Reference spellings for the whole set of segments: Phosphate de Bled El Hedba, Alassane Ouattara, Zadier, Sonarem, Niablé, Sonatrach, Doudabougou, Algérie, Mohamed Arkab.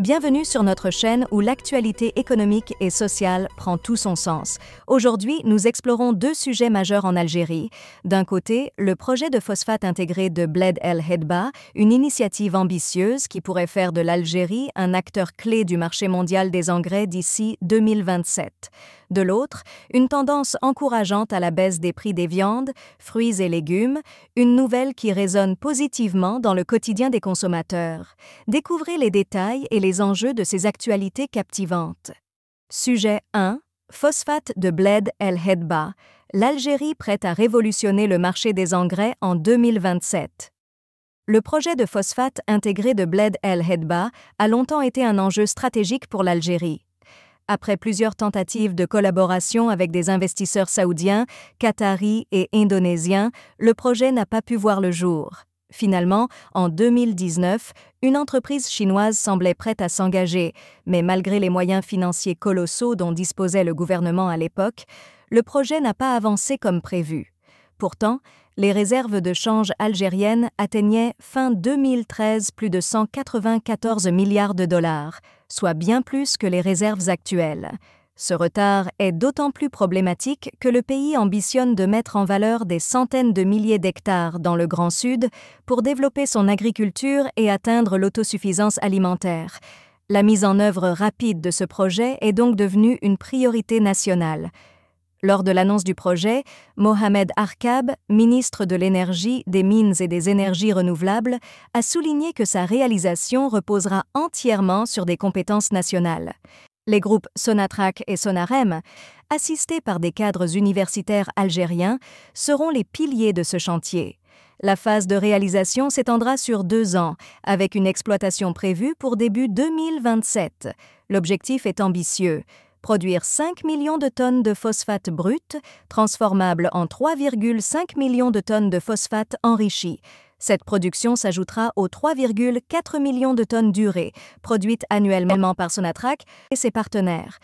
Bienvenue sur notre chaîne où l'actualité économique et sociale prend tout son sens. Aujourd'hui, nous explorons deux sujets majeurs en Algérie. D'un côté, le projet de phosphate intégré de Bled El Hedba, une initiative ambitieuse qui pourrait faire de l'Algérie un acteur clé du marché mondial des engrais d'ici 2027. De l'autre, une tendance encourageante à la baisse des prix des viandes, fruits et légumes, une nouvelle qui résonne positivement dans le quotidien des consommateurs. Découvrez les détails et les enjeux de ces actualités captivantes. Sujet 1. Phosphate de Bled El Hedba. L'Algérie prête à révolutionner le marché des engrais en 2027. Le projet de phosphate intégré de Bled El Hedba a longtemps été un enjeu stratégique pour l'Algérie. Après plusieurs tentatives de collaboration avec des investisseurs saoudiens, qataris et indonésiens, le projet n'a pas pu voir le jour. Finalement, en 2019, une entreprise chinoise semblait prête à s'engager, mais malgré les moyens financiers colossaux dont disposait le gouvernement à l'époque, le projet n'a pas avancé comme prévu. Pourtant, les réserves de change algériennes atteignaient fin 2013 plus de 194 milliards de dollars, soit bien plus que les réserves actuelles. Ce retard est d'autant plus problématique que le pays ambitionne de mettre en valeur des centaines de milliers d'hectares dans le Grand Sud pour développer son agriculture et atteindre l'autosuffisance alimentaire. La mise en œuvre rapide de ce projet est donc devenue une priorité nationale. Lors de l'annonce du projet, Mohamed Arkab, ministre de l'Énergie, des Mines et des Énergies renouvelables, a souligné que sa réalisation reposera entièrement sur des compétences nationales. Les groupes Sonatrach et Sonarem, assistés par des cadres universitaires algériens, seront les piliers de ce chantier. La phase de réalisation s'étendra sur 2 ans, avec une exploitation prévue pour début 2027. L'objectif est ambitieux. Produire 5 millions de tonnes de phosphate brut, transformable en 3,5 millions de tonnes de phosphate enrichi. Cette production s'ajoutera aux 3,4 millions de tonnes d'urée, produites annuellement par Sonatrach et ses partenaires.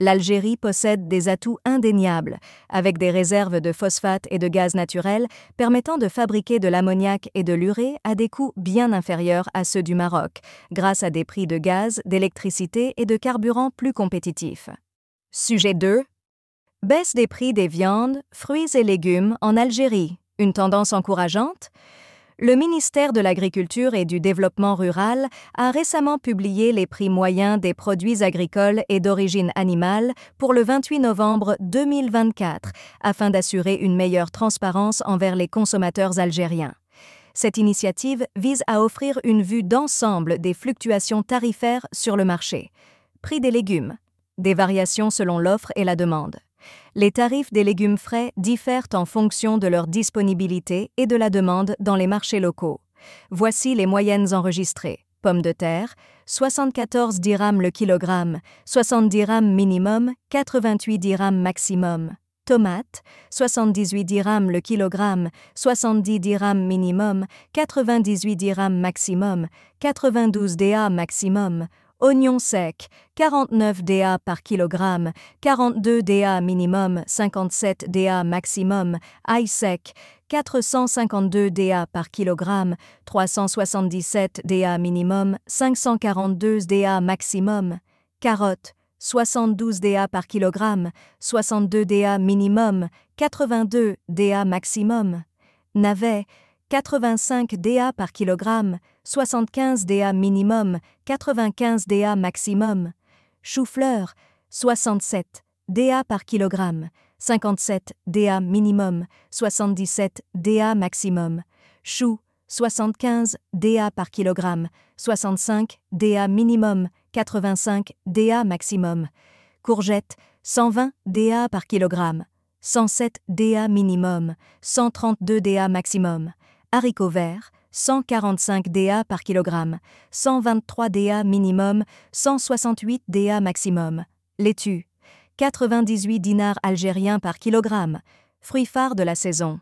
L'Algérie possède des atouts indéniables, avec des réserves de phosphate et de gaz naturel permettant de fabriquer de l'ammoniac et de l'urée à des coûts bien inférieurs à ceux du Maroc, grâce à des prix de gaz, d'électricité et de carburant plus compétitifs. Sujet 2. Baisse des prix des viandes, fruits et légumes en Algérie. Une tendance encourageante ? Le ministère de l'Agriculture et du Développement rural a récemment publié les prix moyens des produits agricoles et d'origine animale pour le 28 novembre 2024, afin d'assurer une meilleure transparence envers les consommateurs algériens. Cette initiative vise à offrir une vue d'ensemble des fluctuations tarifaires sur le marché. Prix des légumes, des variations selon l'offre et la demande. Les tarifs des légumes frais diffèrent en fonction de leur disponibilité et de la demande dans les marchés locaux. Voici les moyennes enregistrées. Pommes de terre, 74 dirhams le kilogramme, 70 dirhams minimum, 88 dirhams maximum. Tomates, 78 dirhams le kilogramme, 70 dirhams minimum, 98 dirhams maximum, 92 DA maximum. Oignons secs, 49 DA par kilogramme, 42 DA minimum, 57 DA maximum. Ail sec, 452 DA par kilogramme, 377 DA minimum, 542 DA maximum. Carottes, 72 DA par kilogramme, 62 DA minimum, 82 DA maximum. Navets, 85 DA par kilogramme, 75 DA minimum, 95 DA maximum. Chou-fleur, 67 DA par kilogramme, 57 DA minimum, 77 DA maximum. Chou, 75 DA par kilogramme, 65 DA minimum, 85 DA maximum. Courgette, 120 DA par kilogramme, 107 DA minimum, 132 DA maximum. Haricots verts, 145 DA par kilogramme, 123 DA minimum, 168 DA maximum. Laitue, 98 dinars algériens par kilogramme. Fruits phares de la saison.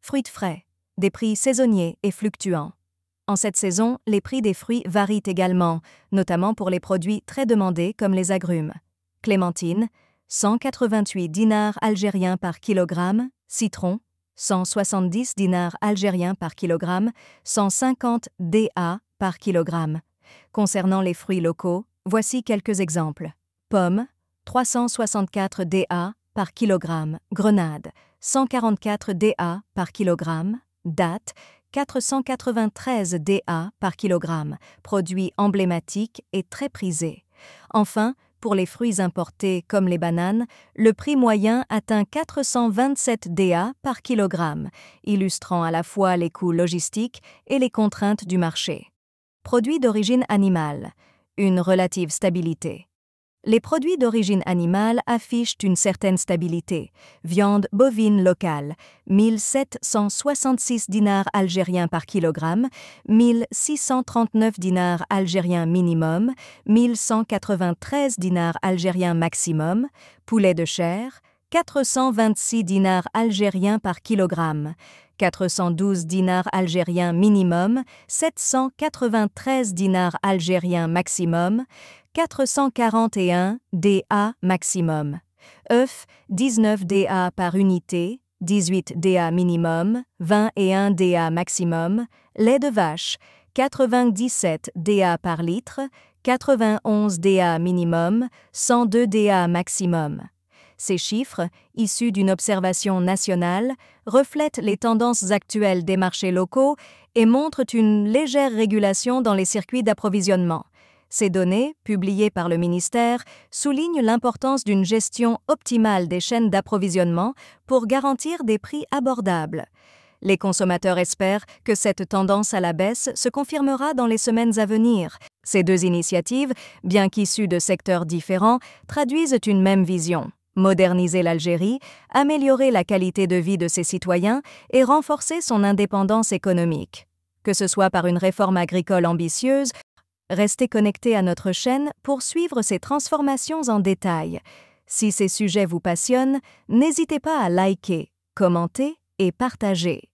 Fruits frais, des prix saisonniers et fluctuants. En cette saison, les prix des fruits varient également, notamment pour les produits très demandés comme les agrumes. Clémentine, 188 dinars algériens par kilogramme. Citron, 170 dinars algériens par kilogramme, 150 DA par kilogramme. Concernant les fruits locaux, voici quelques exemples. Pommes, 364 DA par kilogramme. Grenade, 144 DA par kilogramme. Date, 493 DA par kilogramme. Produit emblématique et très prisé. Enfin, pour les fruits importés comme les bananes, le prix moyen atteint 427 DA par kilogramme, illustrant à la fois les coûts logistiques et les contraintes du marché. Produits d'origine animale, une relative stabilité. Les produits d'origine animale affichent une certaine stabilité. Viande bovine locale, 1766 dinars algériens par kilogramme, 1639 dinars algériens minimum, 1193 dinars algériens maximum. Poulet de chair, 426 dinars algériens par kilogramme, 412 dinars algériens minimum, 793 dinars algériens maximum, 441 DA maximum. Œufs, 19 DA par unité, 18 DA minimum, 21 DA maximum. Lait de vache, 97 DA par litre, 91 DA minimum, 102 DA maximum. Ces chiffres, issus d'une observation nationale, reflètent les tendances actuelles des marchés locaux et montrent une légère régulation dans les circuits d'approvisionnement. Ces données, publiées par le ministère, soulignent l'importance d'une gestion optimale des chaînes d'approvisionnement pour garantir des prix abordables. Les consommateurs espèrent que cette tendance à la baisse se confirmera dans les semaines à venir. Ces deux initiatives, bien qu'issues de secteurs différents, traduisent une même vision. Moderniser l'Algérie, améliorer la qualité de vie de ses citoyens et renforcer son indépendance économique. Que ce soit par une réforme agricole ambitieuse, restez connectés à notre chaîne pour suivre ces transformations en détail. Si ces sujets vous passionnent, n'hésitez pas à liker, commenter et partager.